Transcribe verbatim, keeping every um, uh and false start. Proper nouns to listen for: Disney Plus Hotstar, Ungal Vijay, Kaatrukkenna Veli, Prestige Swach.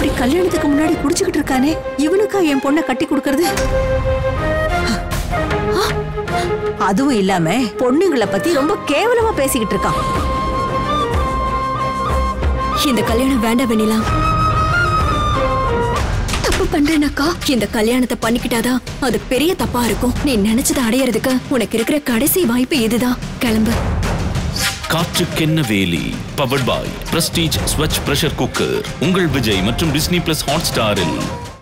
இப்படி கல்யாணத்துக்கு முன்னாடி குடிச்சிட்டு இருக்கானே இவனுக்கா என் பொண்ண கட்டி கொடுக்கிறது அதுவும் இல்லாம பொண்ணுங்கள பத்தி ரொம்ப கேவலமா பேசிக்கிட்டு இருக்கான் இந்த கல்யாணம் வேண்டாம் வெண்ணிலா தப்பு பண்றேனக்கா இந்த கல்யாணத்தை பண்ணிக்கிட்டாதான் அது பெரிய தப்பா இருக்கும் நீ நினைச்சத அடையறதுக்கு உனக்கு இருக்கிற கடைசி வாய்ப்பு இதுதான் கிளம்பு Kaatrukkenna Veli powered by Prestige Swach pressure cooker Ungal Vijay மற்றும் Disney Plus Hotstar